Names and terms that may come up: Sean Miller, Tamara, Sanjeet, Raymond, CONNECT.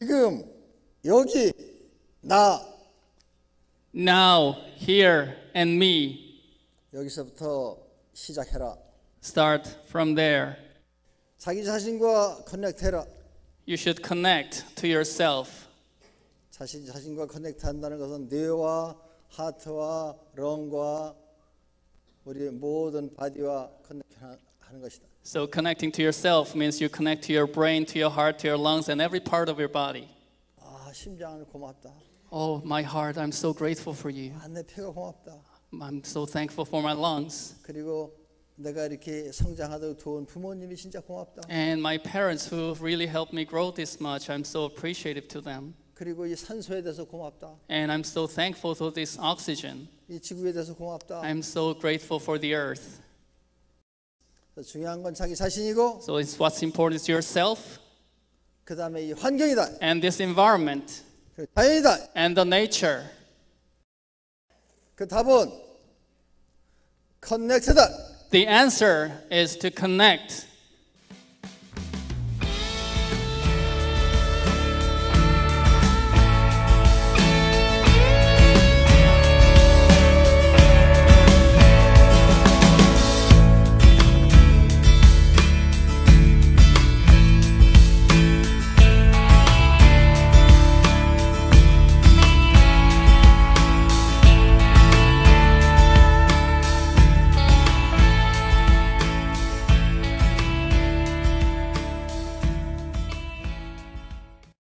지금 여기 나 now here and me 여기서부터 시작해라. Start from there. 자기 자신과 커넥트해라. You should connect to yourself. 자신 자신과 커넥트한다는 것은 뇌와 하트와 런과 우리 모든 바디와 커넥트하는 것이다. So connecting to yourself means you connect to your brain, to your heart, to your lungs, and every part of your body. 아, 심장을 고맙다. Oh, my heart, I'm so grateful for you. 아, 내 폐가 고맙다. I'm so thankful for my lungs. 그리고 내가 이렇게 성장하도록 도운 부모님이 진짜 고맙다. And my parents who really helped me grow this much, I'm so appreciative to them. 그리고 이 산소에 대해서 고맙다. And I'm so thankful for this oxygen. 이 지구에 대해서 고맙다. I'm so grateful for the earth. 중요한 건 자기 자신이고. So it's what's important is yourself. 그다음에 이 환경이다. And this environment. 자연이다. And the nature. 그 답은 커넥트다. The answer is to connect.